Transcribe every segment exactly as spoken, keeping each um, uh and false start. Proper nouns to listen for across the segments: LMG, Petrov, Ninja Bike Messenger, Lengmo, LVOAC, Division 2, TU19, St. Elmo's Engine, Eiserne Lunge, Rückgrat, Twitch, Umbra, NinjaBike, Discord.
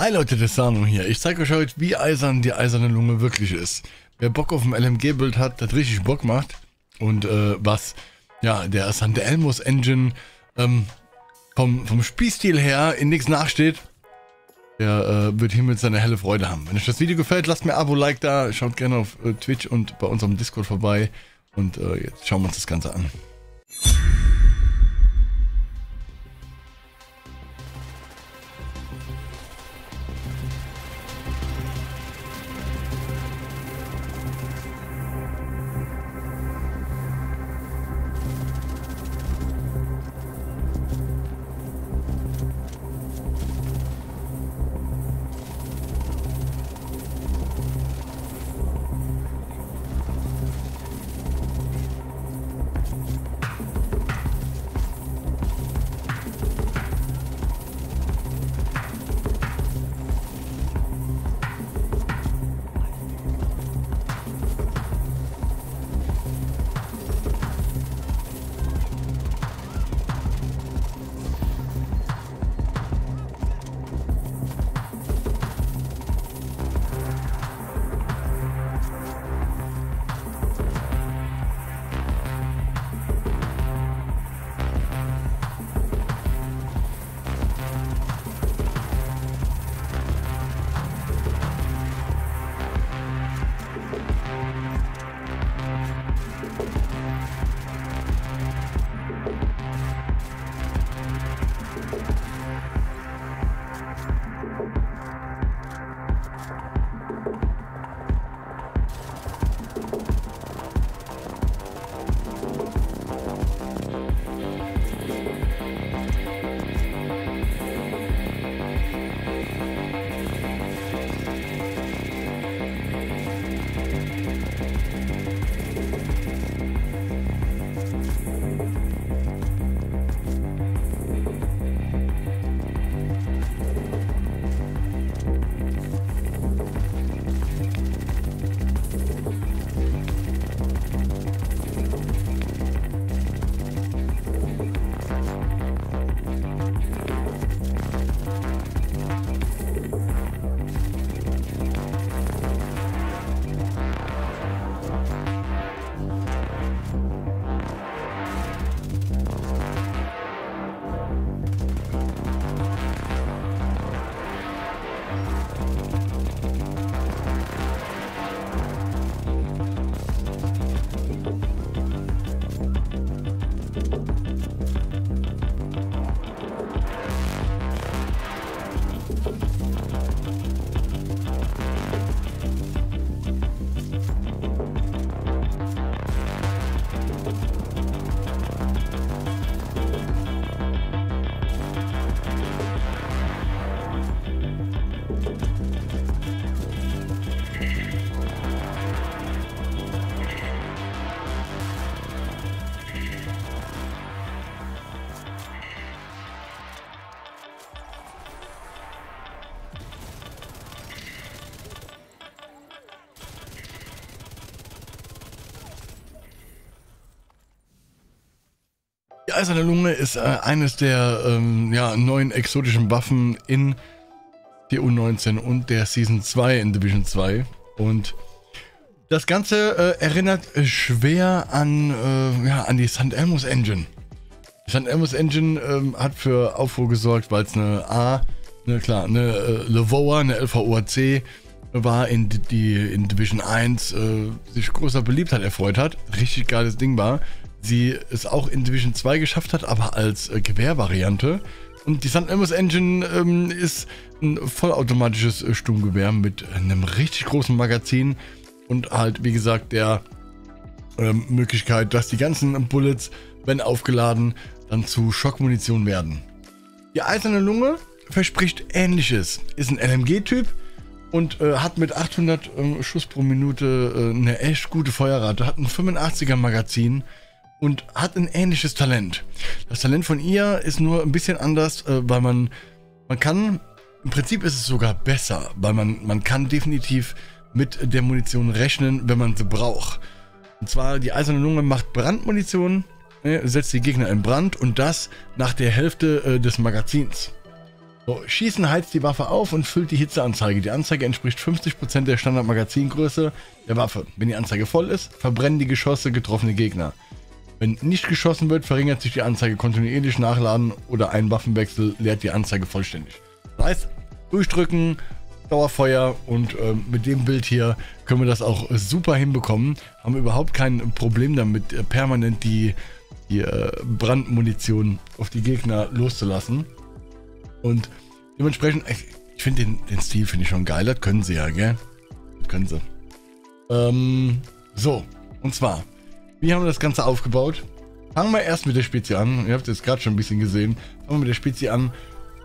Hi Leute, das Sano hier. Ich zeige euch heute, wie eisern die eiserne Lunge wirklich ist. Wer Bock auf ein L M G-Bild hat, das richtig Bock macht und äh, was ja der Sankt Elmo's Engine ähm, vom, vom Spielstil her in nichts nachsteht, der äh, wird hiermit seine helle Freude haben. Wenn euch das Video gefällt, lasst mir ein Abo, Like da, schaut gerne auf äh, Twitch und bei unserem Discord vorbei und äh, jetzt schauen wir uns das Ganze an. Die Eiserne Lunge ist äh, eines der ähm, ja, neuen exotischen Waffen in T U neunzehn und der Season zwei in Division zwei. Und das Ganze äh, erinnert schwer an, äh, ja, an die Sankt Elmo's Engine. Die Sankt Elmo's Engine ähm, hat für Aufruhr gesorgt, weil es eine A, eine, klar, eine äh, L V O A C, eine L V O A C war, in, die in Division eins äh, sich großer Beliebtheit erfreut hat. Richtig geiles Ding war. Sie es auch in Division zwei geschafft hat, aber als äh, Gewehrvariante. Und die Sankt Elmo's Engine ähm, ist ein vollautomatisches äh, Sturmgewehr mit einem richtig großen Magazin und halt, wie gesagt, der ähm, Möglichkeit, dass die ganzen Bullets, wenn aufgeladen, dann zu Schockmunition werden. Die Eiserne Lunge verspricht Ähnliches, ist ein L M G-Typ und äh, hat mit achthundert äh, Schuss pro Minute äh, eine echt gute Feuerrate, hat ein fünfundachtziger Magazin und hat ein ähnliches Talent. Das Talent von ihr ist nur ein bisschen anders, äh, weil man, man kann, im Prinzip ist es sogar besser, weil man, man kann definitiv mit der Munition rechnen, wenn man sie braucht. Und zwar, die Eiserne Lunge macht Brandmunition, äh, setzt die Gegner in Brand und das nach der Hälfte äh, des Magazins. So, Schießen heizt die Waffe auf und füllt die Hitzeanzeige. Die Anzeige entspricht fünfzig Prozent der Standardmagazingröße der Waffe. Wenn die Anzeige voll ist, verbrennen die Geschosse getroffene Gegner. Wenn nicht geschossen wird, verringert sich die Anzeige kontinuierlich. Nachladen oder ein Waffenwechsel leert die Anzeige vollständig. Das heißt, durchdrücken, Dauerfeuer, und äh, mit dem Bild hier können wir das auch super hinbekommen. Haben überhaupt kein Problem damit, äh, permanent die, die äh, Brandmunition auf die Gegner loszulassen. Und dementsprechend, ich, ich finde den, den Stil finde ich schon geil. Das können sie ja, gell? Das können sie. Ähm, so, und zwar, wie haben wir das Ganze aufgebaut? Fangen wir erst mit der Spezie an. Ihr habt es gerade schon ein bisschen gesehen. Fangen wir mit der Spezie an.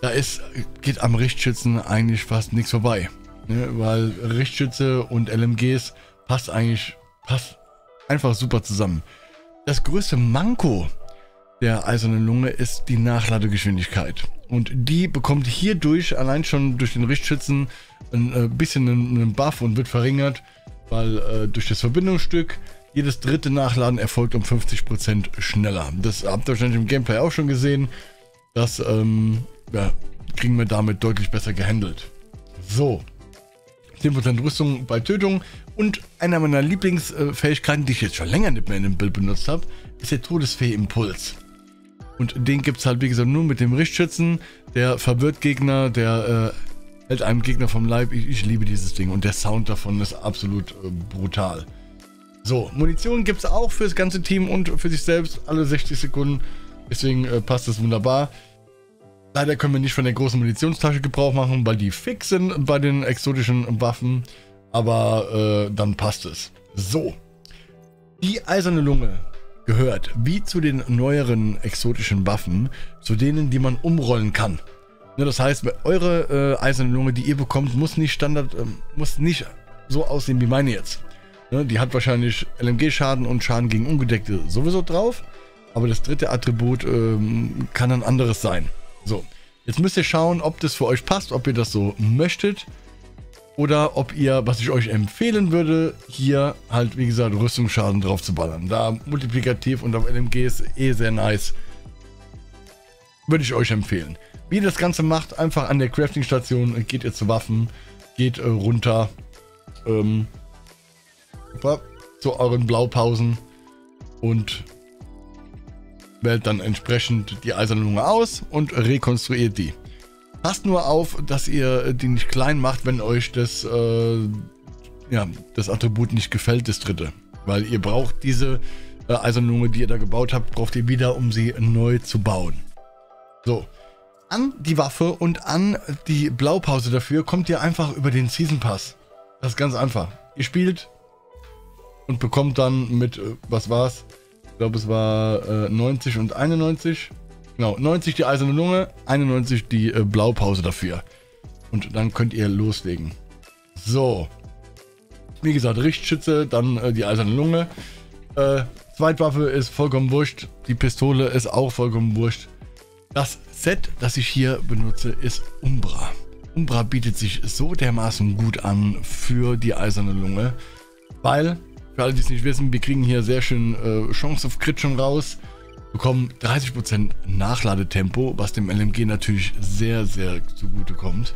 Da ist, geht am Richtschützen eigentlich fast nichts vorbei. Ne? Weil Richtschütze und L M Gs passt eigentlich, passt einfach super zusammen. Das größte Manko der Eisernen Lunge ist die Nachladegeschwindigkeit. Und die bekommt hierdurch, allein schon durch den Richtschützen, ein bisschen einen Buff und wird verringert, weil äh, durch das Verbindungsstück jedes dritte Nachladen erfolgt um fünfzig Prozent schneller. Das habt ihr wahrscheinlich im Gameplay auch schon gesehen. Das ähm, ja, kriegen wir damit deutlich besser gehandelt. So, zehn Prozent Rüstung bei Tötung. Und einer meiner Lieblingsfähigkeiten, die ich jetzt schon länger nicht mehr in dem Bild benutzt habe, ist der Todesfee Impuls. Und den gibt es halt, wie gesagt, nur mit dem Richtschützen. Der verwirrt Gegner, der äh, hält einem Gegner vom Leib. Ich, ich liebe dieses Ding und der Sound davon ist absolut äh, brutal. So, Munition gibt es auch für das ganze Team und für sich selbst alle sechzig Sekunden. Deswegen äh, passt das wunderbar. Leider können wir nicht von der großen Munitionstasche Gebrauch machen, weil die fix sind bei den exotischen Waffen. Aber äh, dann passt es. So, die Eiserne Lunge gehört, wie zu den neueren exotischen Waffen, zu denen, die man umrollen kann. Ne, das heißt, eure äh, Eiserne Lunge, die ihr bekommt, muss nicht Standard, äh, muss nicht so aussehen wie meine jetzt. Ne, die hat wahrscheinlich L M G-Schaden und Schaden gegen Ungedeckte sowieso drauf, aber das dritte Attribut ähm, kann ein anderes sein. So, jetzt müsst ihr schauen, ob das für euch passt, ob ihr das so möchtet oder ob ihr, was ich euch empfehlen würde, hier halt, wie gesagt, Rüstungsschaden drauf zu ballern. Da multiplikativ und auf L M G ist eh sehr nice. Würde ich euch empfehlen. Wie ihr das Ganze macht, einfach an der Crafting-Station, geht ihr zu Waffen, geht äh, runter ähm, zu euren Blaupausen und wählt dann entsprechend die Eiserne Lunge aus und rekonstruiert die. Passt nur auf, dass ihr die nicht klein macht, wenn euch das, äh, ja, das Attribut nicht gefällt, das dritte. Weil ihr braucht diese äh, Eiserne Lunge, die ihr da gebaut habt, braucht ihr wieder, um sie neu zu bauen. So, an die Waffe und an die Blaupause dafür kommt ihr einfach über den Season Pass. Das ist ganz einfach. Ihr spielt und bekommt dann mit, äh, was war's? Ich glaube, es war äh, neunzig und einundneunzig. Genau, neunzig die Eiserne Lunge, einundneunzig die äh, Blaupause dafür. Und dann könnt ihr loslegen. So. Wie gesagt, Richtschütze, dann äh, die Eiserne Lunge. Äh, Zweitwaffe ist vollkommen wurscht. Die Pistole ist auch vollkommen wurscht. Das Set, das ich hier benutze, ist Umbra. Umbra bietet sich so dermaßen gut an für die Eiserne Lunge. Weil, für alle, die es nicht wissen, wir kriegen hier sehr schön äh, Chance auf Crit schon raus. Bekommen dreißig Prozent Nachladetempo, was dem L M G natürlich sehr, sehr zugute kommt,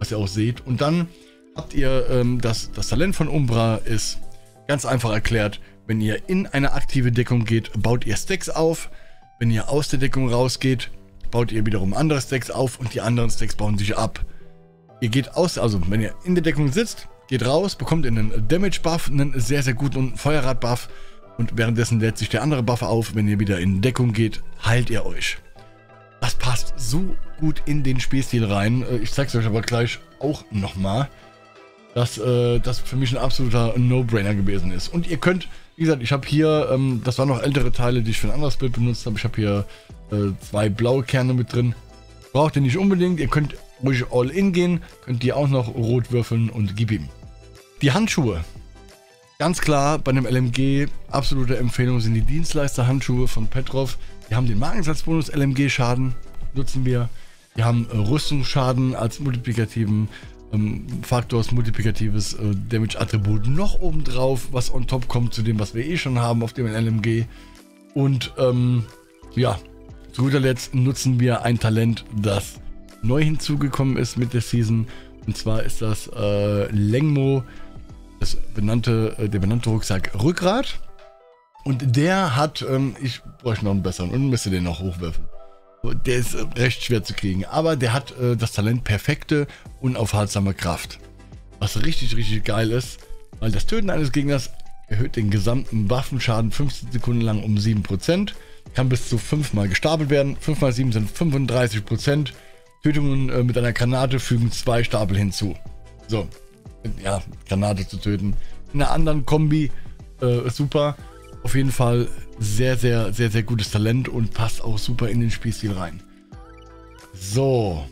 was ihr auch seht. Und dann habt ihr ähm, das, das Talent von Umbra ist ganz einfach erklärt. Wenn ihr in eine aktive Deckung geht, baut ihr Stacks auf. Wenn ihr aus der Deckung rausgeht, baut ihr wiederum andere Stacks auf und die anderen Stacks bauen sich ab. Ihr geht aus, also wenn ihr in der Deckung sitzt, geht raus, bekommt ihr einen Damage-Buff, einen sehr, sehr guten Feuerrad-Buff. Und währenddessen lädt sich der andere Buff auf. Wenn ihr wieder in Deckung geht, heilt ihr euch. Das passt so gut in den Spielstil rein. Ich zeig's euch aber gleich auch nochmal, dass äh, das für mich ein absoluter No-Brainer gewesen ist. Und ihr könnt, wie gesagt, ich habe hier, ähm, das waren noch ältere Teile, die ich für ein anderes Bild benutzt habe. Ich habe hier äh, zwei blaue Kerne mit drin. Braucht ihr nicht unbedingt. Ihr könnt ruhig All-In gehen. Könnt ihr auch noch rot würfeln und gib ihm. Die Handschuhe. Ganz klar, bei einem L M G absolute Empfehlung sind die Dienstleister-Handschuhe von Petrov. Die haben den Markensatzbonus L M G-Schaden, nutzen wir. Die haben äh, Rüstungsschaden als multiplikativen ähm, Faktor, als multiplikatives äh, Damage-Attribut noch obendrauf, was on top kommt zu dem, was wir eh schon haben auf dem L M G. Und ähm, ja, zu guter Letzt nutzen wir ein Talent, das neu hinzugekommen ist mit der Season. Und zwar ist das äh, Lengmo, das benannte, äh, der benannte Rucksack Rückgrat. Und der hat, ähm, ich bräuchte noch einen besseren und müsste den noch hochwerfen. Der ist äh, recht schwer zu kriegen, aber der hat äh, das Talent perfekte, unaufhaltsame Kraft. Was richtig, richtig geil ist, weil das Töten eines Gegners erhöht den gesamten Waffenschaden fünfzehn Sekunden lang um sieben Prozent. Kann bis zu fünfmal gestapelt werden. fünf mal sieben sind fünfunddreißig Prozent. Tötungen äh, mit einer Granate fügen zwei Stapel hinzu. So, ja, Granate zu töten. In einer anderen Kombi, äh, super. Auf jeden Fall sehr, sehr, sehr, sehr gutes Talent und passt auch super in den Spielstil rein. So,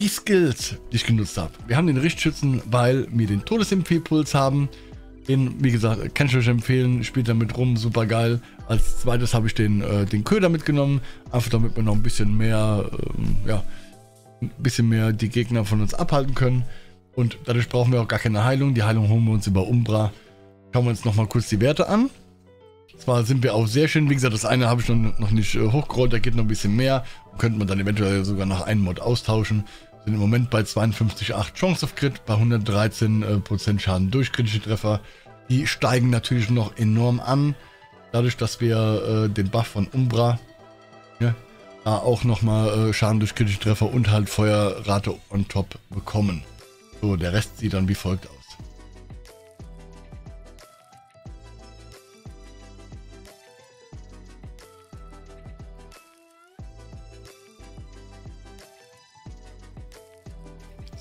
die Skills, die ich genutzt habe. Wir haben den Richtschützen, weil wir den Todesempfehlpuls haben. Den, wie gesagt, kann ich euch empfehlen, spielt damit rum, super geil. Als zweites habe ich den, äh, den Köder mitgenommen, einfach damit wir noch ein bisschen mehr, ähm, ja, ein bisschen mehr die Gegner von uns abhalten können. Und dadurch brauchen wir auch gar keine Heilung. Die Heilung holen wir uns über Umbra. Schauen wir uns nochmal kurz die Werte an. Zwar sind wir auch sehr schön, wie gesagt, das eine habe ich noch, noch nicht äh, hochgerollt, da geht noch ein bisschen mehr. Könnte man dann eventuell sogar noch einen Mod austauschen. Sind im Moment bei zweiundfünfzig Komma acht Chance auf Crit, bei hundertdreizehn Prozent Schaden durch kritische Treffer. Die steigen natürlich noch enorm an, dadurch, dass wir äh, den Buff von Umbra, ne, da auch nochmal äh, Schaden durch kritische Treffer und halt Feuerrate on top bekommen. So, der Rest sieht dann wie folgt aus.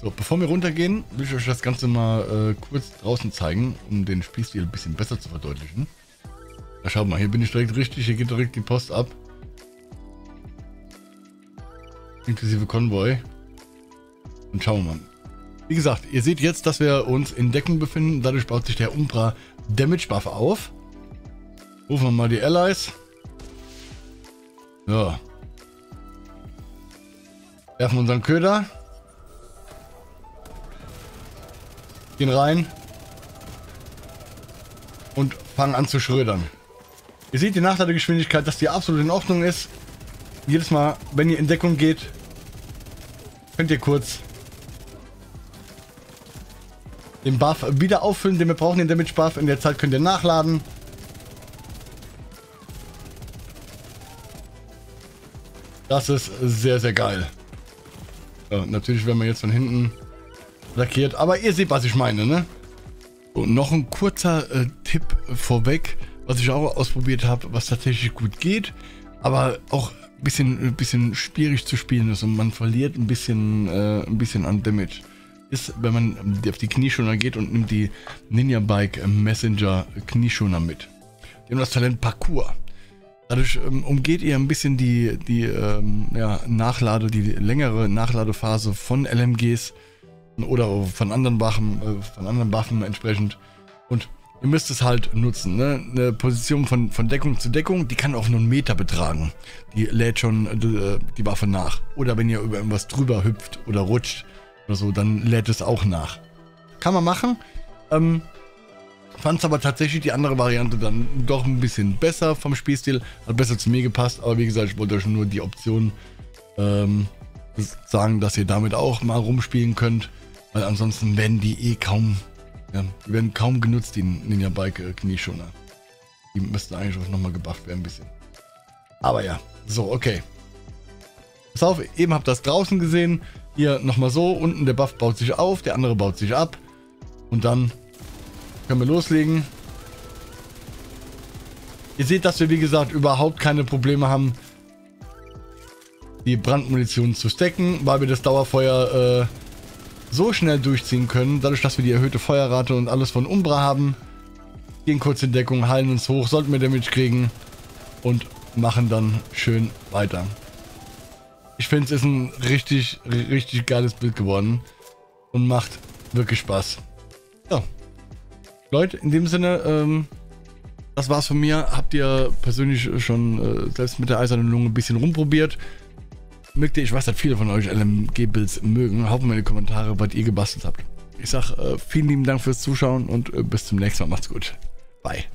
So, bevor wir runtergehen, will ich euch das Ganze mal äh, kurz draußen zeigen, um den Spielstil ein bisschen besser zu verdeutlichen. Da schaut mal, hier bin ich direkt richtig, hier geht direkt die Post ab. Inklusive Konvoi. Und schauen wir mal. Wie gesagt, ihr seht jetzt, dass wir uns in Deckung befinden. Dadurch baut sich der Umbra Damage Buff auf. Rufen wir mal die Allies. So. Werfen unseren Köder. Gehen rein und fangen an zu schrödern. Ihr seht die Nachladegeschwindigkeit, dass die absolut in Ordnung ist. Jedes Mal, wenn ihr in Deckung geht, könnt ihr kurz den Buff wieder auffüllen, den wir brauchen, den Damage Buff. In der Zeit könnt ihr nachladen. Das ist sehr, sehr geil. Ja, natürlich werden wir jetzt von hinten lackiert, aber ihr seht, was ich meine, ne? Und noch ein kurzer äh, Tipp vorweg, was ich auch ausprobiert habe, was tatsächlich gut geht, aber auch ein bisschen, ein bisschen schwierig zu spielen ist und man verliert ein bisschen, äh, ein bisschen an Damage, ist, wenn man auf die Knieschoner geht und nimmt die Ninja Bike Messenger Knieschoner mit. Die haben das Talent Parkour. Dadurch ähm, umgeht ihr ein bisschen die, die ähm, ja, Nachlade, die längere Nachladephase von L M Gs. Oder von anderen Waffen, von anderen Waffen entsprechend. Und ihr müsst es halt nutzen, ne? Eine Position von, von Deckung zu Deckung, die kann auch nur einen Meter betragen. Die lädt schon die, die Waffe nach. Oder wenn ihr über irgendwas drüber hüpft oder rutscht oder so, dann lädt es auch nach. Kann man machen. Ähm, fand es aber tatsächlich die andere Variante dann doch ein bisschen besser vom Spielstil. Hat besser zu mir gepasst. Aber wie gesagt, ich wollte euch nur die Option ähm, sagen, dass ihr damit auch mal rumspielen könnt. Weil ansonsten werden die eh kaum, ja, die werden kaum genutzt, die Ninja Bike Knieschoner. Die müssten eigentlich auch nochmal gebufft werden, ein bisschen. Aber ja, so, okay. Pass auf, eben habt ihr das draußen gesehen. Hier nochmal so, unten der Buff baut sich auf, der andere baut sich ab. Und dann können wir loslegen. Ihr seht, dass wir, wie gesagt, überhaupt keine Probleme haben, die Brandmunition zu stacken, weil wir das Dauerfeuer, äh, so schnell durchziehen können, dadurch, dass wir die erhöhte Feuerrate und alles von Umbra haben. Gehen kurz in Deckung, heilen uns hoch, sollten wir Damage kriegen und machen dann schön weiter. Ich finde, es ist ein richtig, richtig geiles Bild geworden und macht wirklich Spaß. Ja. Leute, in dem Sinne, ähm, das war's von mir. Habt ihr persönlich schon äh, selbst mit der Eisernen Lunge ein bisschen rumprobiert? Mögt ihr, ich weiß, dass viele von euch L M G-Builds mögen. Haut mal in die Kommentare, was ihr gebastelt habt. Ich sag, äh, vielen lieben Dank fürs Zuschauen und äh, bis zum nächsten Mal. Macht's gut. Bye.